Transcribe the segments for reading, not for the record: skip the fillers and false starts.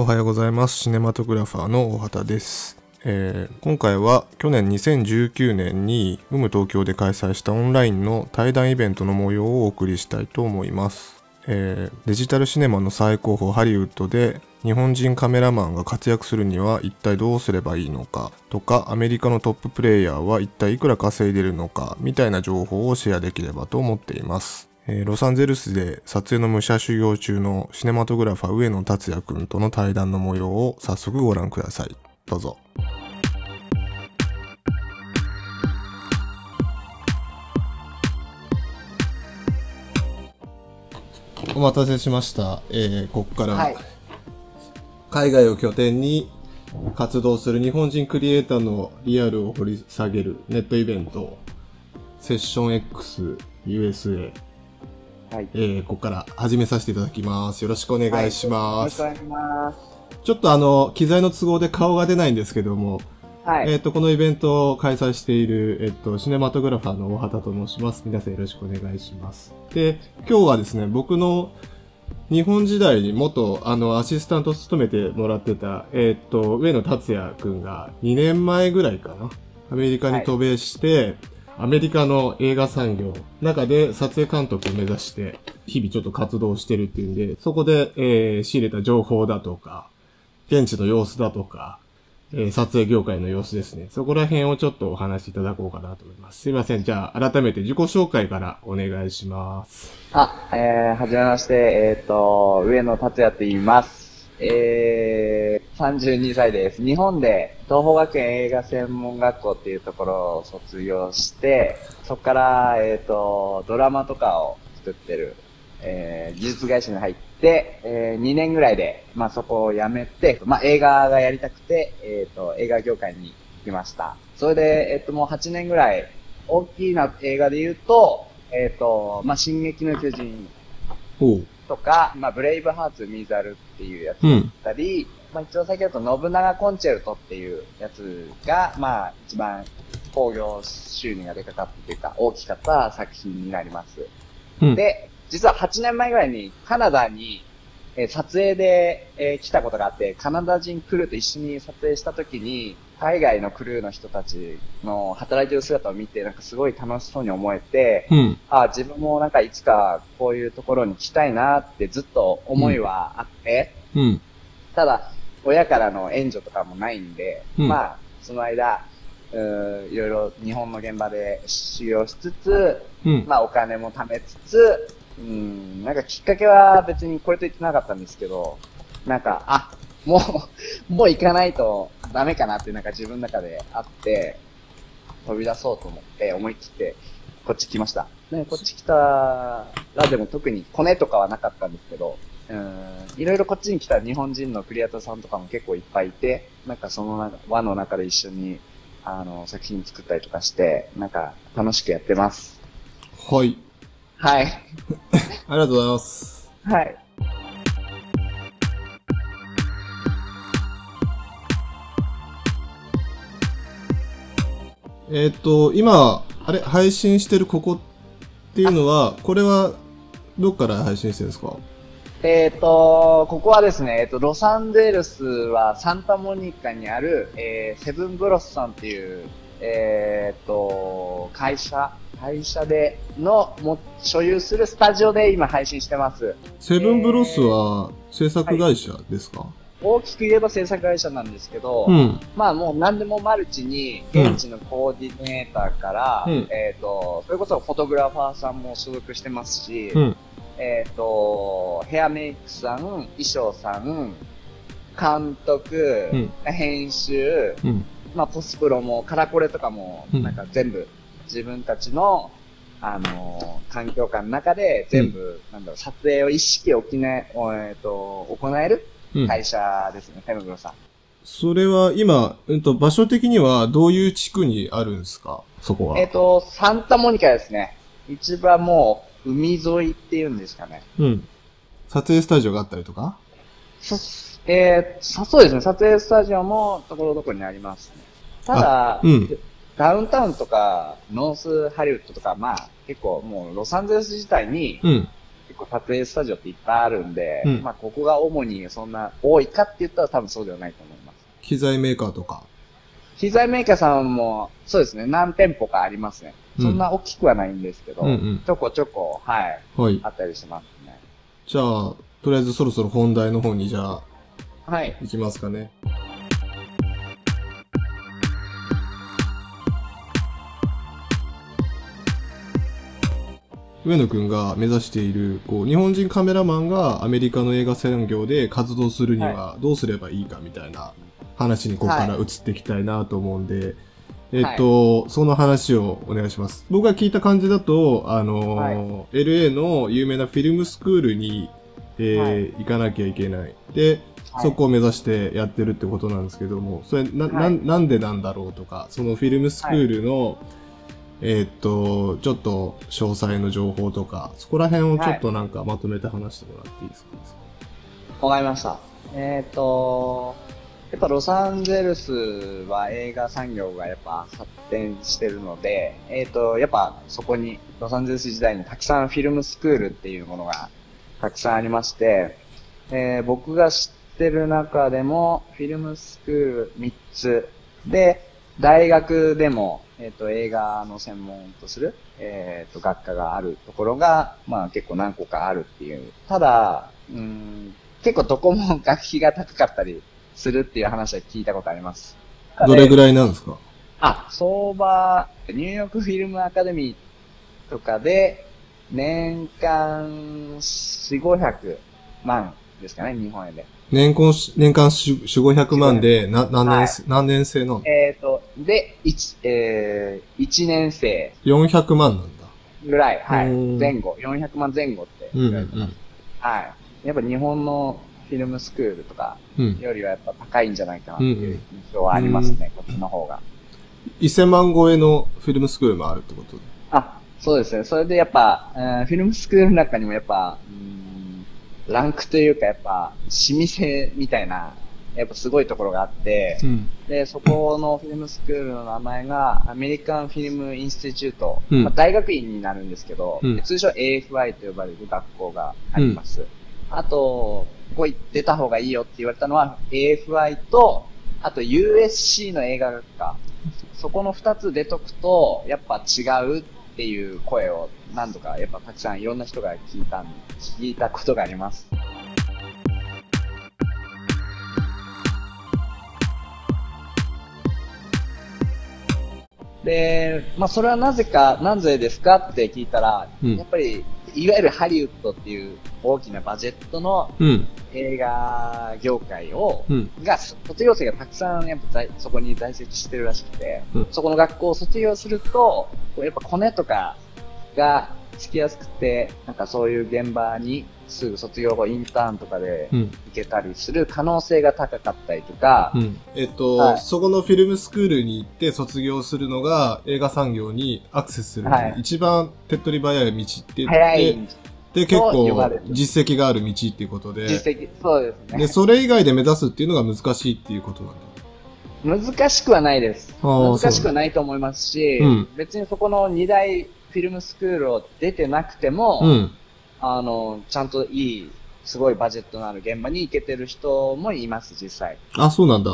おはようございます。シネマトグラファーの大畑です。今回は去年2019年に有無東京で開催したオンラインの対談イベントの模様をお送りしたいと思います。デジタルシネマの最高峰ハリウッドで日本人カメラマンが活躍するには一体どうすればいいのかとか、アメリカのトッププレイヤーは一体いくら稼いでるのかみたいな情報をシェアできればと思っています。ロサンゼルスで撮影の武者修行中のシネマトグラファー上野達也君との対談の模様を早速ご覧ください。どうぞ。お待たせしました。ここから、海外を拠点に活動する日本人クリエイターのリアルを掘り下げるネットイベント、セッション X USA、ここから始めさせていただきます。よろしくお願いします。ちょっと機材の都合で顔が出ないんですけども、このイベントを開催している、シネマトグラファーの大畑と申します。皆さんよろしくお願いします。で、今日はですね、僕の日本時代に元、アシスタントを務めてもらってた、上野達也くんが2年前ぐらいかな、アメリカに渡米して、アメリカの映画産業の中で撮影監督を目指して、日々ちょっと活動してるっていうんで、そこで、仕入れた情報だとか、現地の様子だとか、撮影業界の様子ですね。そこら辺をちょっとお話しいただこうかなと思います。すいません。じゃあ、改めて自己紹介からお願いします。はじめまして、上野達也と言います。32歳です。日本で東邦学園映画専門学校っていうところを卒業して、そこから、ドラマとかを作ってる、技術会社に入って、で、2年ぐらいで、そこを辞めて、映画がやりたくて、映画業界に行きました。それで、もう8年ぐらい、大きな映画で言うと、進撃の巨人とか、ブレイブハーツ・ミザルっていうやつだったり、一応先ほど信長コンチェルトっていうやつが、一番興行収入がでかかったというか、大きかった作品になります。で、実は8年前ぐらいにカナダに撮影で来たことがあって、カナダ人クルーと一緒に撮影した時に、海外のクルーの人たちの働いてる姿を見て、すごい楽しそうに思えて、自分もいつかこういうところに来たいなってずっと思いはあって、ただ、親からの援助とかもないんで、その間、いろいろ日本の現場で修行しつつ、お金も貯めつつ、きっかけは別にこれと言ってなかったんですけど、もう行かないとダメかなって自分の中であって、飛び出そうと思って思い切ってこっち来ました。こっち来たらでも特にコネとかはなかったんですけど、いろいろこっちに来た日本人のクリエイターさんとかも結構いっぱいいて、その輪の中で一緒に作品作ったりとかして、楽しくやってます。はい。ありがとうございます。今、配信してるここっていうのは、これは、どっから配信してるんですか？ここはですね、ロサンゼルスはサンタモニカにある、セブンブロスさんっていう、会社での所有するスタジオで今配信してます。セブンブロスは制作会社ですか？大きく言えば制作会社なんですけど、もう何でもマルチに、現地のコーディネーターから、それこそフォトグラファーさんも所属してますし、ヘアメイクさん、衣装さん、監督、編集、ポスプロもカラコレとかも、全部、自分たちの、環境下の中で全部、撮影を一式行える会社ですね、セブンブロさん。それは今、場所的にはどういう地区にあるんですか、そこは。サンタモニカですね。一番もう、海沿いっていうんですかね。撮影スタジオがあったりとか？そうですね、撮影スタジオもところどころにありますね。ただ、ダウンタウンとか、ノースハリウッドとか、結構もうロサンゼルス自体に、結構撮影スタジオっていっぱいあるんで、うん、まあここが主にそんな多いかって言ったら多分そうではないと思います。機材メーカーとか。機材メーカーさんもそうですね、何店舗かありますね。そんな大きくはないんですけど、うんうん、ちょこちょこ、はい、はい、あったりしますね。じゃあ、とりあえずそろそろ本題の方にじゃあ、はい、行きますかね。上野くんが目指しているこう日本人カメラマンがアメリカの映画産業で活動するにはどうすればいいかみたいな話にここから移っていきたいなと思うんで、はい、その話をお願いします。僕が聞いた感じだと、はい、LA の有名なフィルムスクールに、はい、行かなきゃいけない。で、はい、そこを目指してやってるってことなんですけども、それ なんでなんだろうとか、そのフィルムスクールの、はい、ちょっと詳細の情報とか、そこら辺をちょっとなんかまとめて話してもらっていいですか？わかりました。やっぱロサンゼルスは映画産業がやっぱ発展してるので、やっぱそこに、ロサンゼルス時代にたくさんフィルムスクールっていうものがたくさんありまして、僕が知ってる中でもフィルムスクール3つで、大学でも、映画の専門とする、学科があるところが、まあ結構何個かあるっていう。ただ、結構どこも学費が高かったりするっていう話は聞いたことあります。どれぐらいなんですか？あ、相場、ニューヨークフィルムアカデミーとかで、年間400-500万ですかね、日本円で。年間400-500万で、何年生なの？で、1年生。400万なんだ。ぐらい、はい。前後。400万前後って言われてます。はい。やっぱ日本のフィルムスクールとかよりはやっぱ高いんじゃないかなっていう印象はありますね、こっちの方が。1000万超えのフィルムスクールもあるってことで。あ、そうですね。それでやっぱ、フィルムスクールの中にもやっぱ、ランクというかやっぱ、老舗みたいな、やっぱすごいところがあって、うん、で、そこのフィルムスクールの名前が、アメリカンフィルムインスティチュート、うん、まあ、大学院になるんですけど、うん、通称 AFI と呼ばれる学校があります。うん、あと、ここ行ってた方がいいよって言われたのは、AFI と、あと USC の映画学科。そこの2つ出とくと、やっぱ違うっていう声を何度かやっぱたくさんいろんな人が聞いたことがあります。で、まあそれはなぜですかって聞いたら、うん、やっぱりいわゆるハリウッドっていう大きなバジェットの映画業界を、うん、卒業生がたくさんやっぱそこに在籍してるらしくて、うん、そこの学校を卒業するとやっぱコネとかがつきやすくて、なんかそういう現場にすぐ卒業後インターンとかで行けたりする可能性が高かったりとか、うん、はい、そこのフィルムスクールに行って卒業するのが映画産業にアクセスする、はい、一番手っ取り早い道って言って、で結構実績がある道っていうことで、実績、そうですね。でそれ以外で目指すっていうのが難しいっていうことなんだ。難しくはないです。難しくはないと思いますし、うん、別にそこの2大フィルムスクールを出てなくても、うん、ちゃんといい、すごいバジェットのある現場に行けてる人もいます、実際。あ、そうなんだ。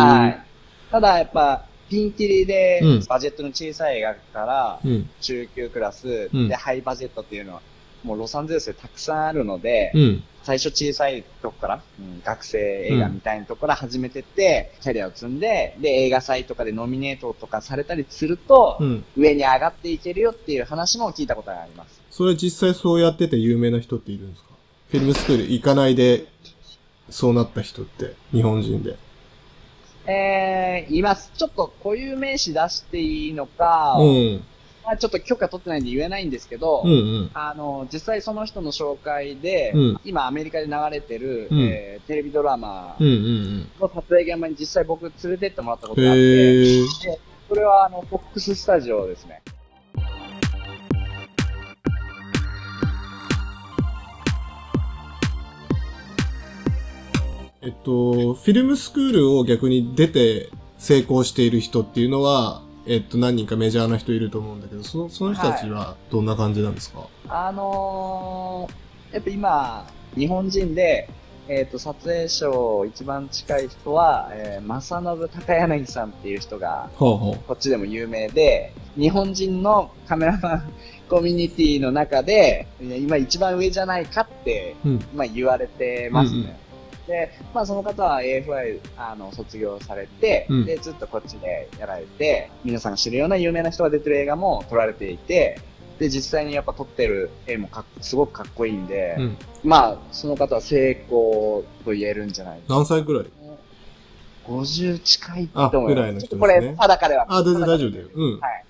はい。ただ、やっぱ、ピンキリで、バジェットの小さい映画から、中級クラス、うん、で、ハイバジェットっていうのは、もうロサンゼルスでたくさんあるので、うん、最初小さいとこから、学生映画みたいなとこから始めてって、キャリアを積んで、で、映画祭とかでノミネートとかされたりすると、うん、上に上がっていけるよっていう話も聞いたことがあります。それ実際そうやってて有名な人っているんですか？フィルムスクール行かないで、そうなった人って、日本人で。います。ちょっと固有名詞出していいのか、うん。まあちょっと許可取ってないんで言えないんですけど、うんうん、実際その人の紹介で、うん、今アメリカで流れてる、うん、テレビドラマの撮影現場に実際僕連れてってもらったことがあって、でそれはFOX スタジオですね。フィルムスクールを逆に出て成功している人っていうのは、何人かメジャーな人いると思うんだけど、その人たちはどんな感じなんですか？はい、やっぱ今、日本人で、撮影賞一番近い人は、正信高柳さんっていう人が、こっちでも有名で、日本人のカメラマンコミュニティの中で、今一番上じゃないかって、まあ言われてますね。うんうん、で、まあその方は AFI 卒業されて、で、ずっとこっちでやられて、皆さんが知るような有名な人が出てる映画も撮られていて、で、実際にやっぱ撮ってる絵もすごくかっこいいんで、まあ、その方は成功と言えるんじゃないですか。何歳くらい ?50 近いと思います。ぐらいの人ですね。これ、裸では。あ、全然大丈夫だよ。うん。はい。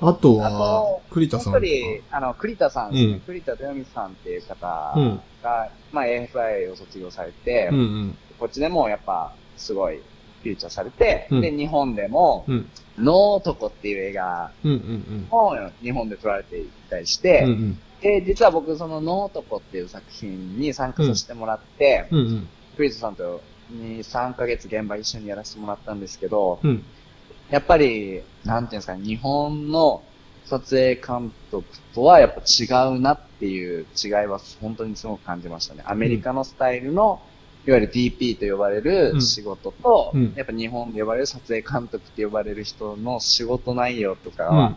あとは、栗田さん。もう一人、栗田さんですね。栗田豊美さんっていう方が、まあ、AFI を卒業されて、こっちでもやっぱ、すごい、フューチャーされて、で、日本でも、能男っていう映画を日本で撮られていたりして、で、実は僕、その能男っていう作品に参加させてもらって、栗田さんと2、3ヶ月現場一緒にやらせてもらったんですけど、やっぱり、なんていうんですかね、日本の撮影監督とはやっぱ違うなっていう違いは本当にすごく感じましたね。アメリカのスタイルの、いわゆる DP と呼ばれる仕事と、やっぱ日本で呼ばれる撮影監督と呼ばれる人の仕事内容とかは、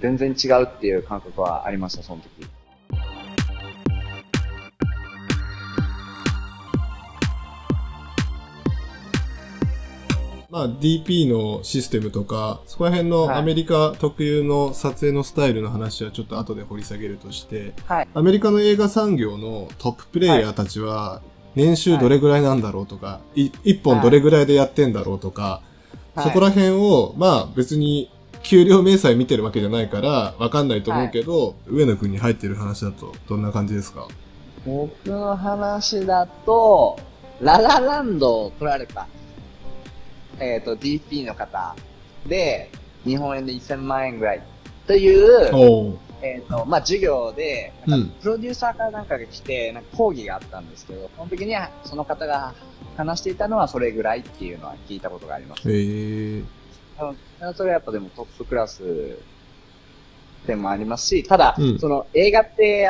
全然違うっていう感覚はありました、その時。まあ DP のシステムとか、そこら辺のアメリカ特有の撮影のスタイルの話はちょっと後で掘り下げるとして、はい、アメリカの映画産業のトッププレイヤーたちは年収どれぐらいなんだろうとか、一本どれぐらいでやってんだろうとか、そこら辺を、まあ別に給料明細見てるわけじゃないからわかんないと思うけど、上野くんに入ってる話だとどんな感じですか？僕の話だと、ララランドを撮られた。DP の方で、日本円で1000万円ぐらいという、まあ、授業で、プロデューサーからなんかが来て、なんか講義があったんですけど、その時にその方が話していたのはそれぐらいっていうのは聞いたことがあります。それはやっぱでもトップクラスでもありますし、ただ、その映画って、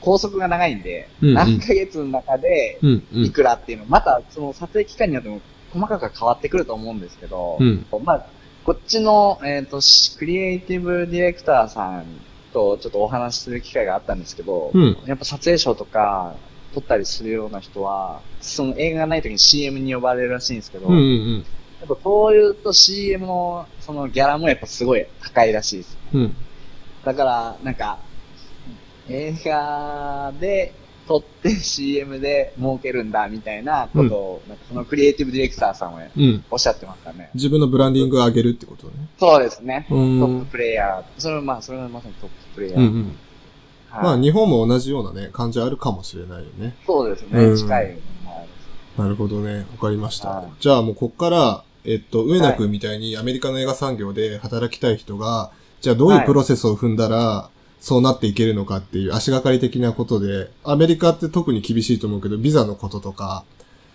拘束が長いんで、何ヶ月の中で、いくらっていうの、またその撮影期間によっても、細かく変わってくると思うんですけど、まあ、こっちの、クリエイティブディレクターさんとちょっとお話しする機会があったんですけど、やっぱ撮影賞とか撮ったりするような人は、その映画がない時に CM に呼ばれるらしいんですけど、やっぱそういうと CM のそのギャラもやっぱすごい高いらしいです。だから、なんか、映画で、撮って CM で儲けるんだみたいなことを、そのクリエイティブディレクターさんはおっしゃってましたね。自分のブランディングを上げるってことね。そうですね。トッププレイヤー。それはまさにトッププレイヤー。まあ日本も同じようなね、感じあるかもしれないよね。そうですね。近い。なるほどね。わかりました。じゃあもうこっから、上野くんみたいにアメリカの映画産業で働きたい人が、じゃあどういうプロセスを踏んだら、そうなっていけるのかっていう足がかり的なことで、アメリカって特に厳しいと思うけど、ビザのこととか、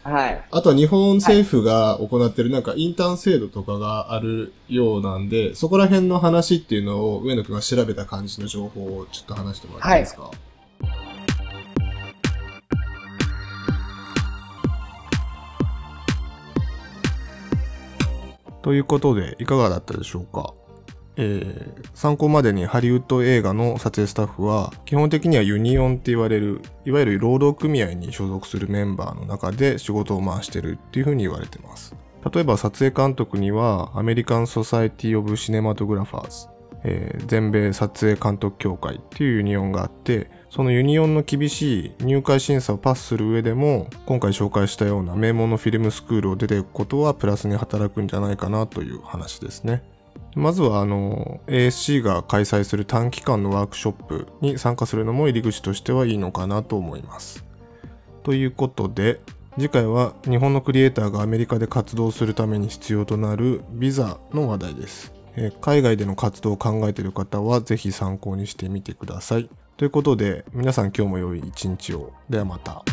あとは日本政府が行ってるなんかインターン制度とかがあるようなんで、そこら辺の話っていうのを上野くんが調べた感じの情報をちょっと話してもらっていいですか？ということで、いかがだったでしょうか？参考までにハリウッド映画の撮影スタッフは基本的にはユニオンって言われるいわゆる労働組合に所属するメンバーの中で仕事を回してるっていう風に言われてます。例えば撮影監督にはアメリカン・ソサイティ・オブ・シネマトグラファーズ、全米撮影監督協会っていうユニオンがあって、そのユニオンの厳しい入会審査をパスする上でも今回紹介したような名門のフィルムスクールを出ていくことはプラスに働くんじゃないかなという話ですね。まずはASC が開催する短期間のワークショップに参加するのも入り口としてはいいのかなと思います。ということで、次回は日本のクリエイターがアメリカで活動するために必要となるビザの話題です。海外での活動を考えている方はぜひ参考にしてみてください。ということで、皆さん今日も良い一日を。ではまた。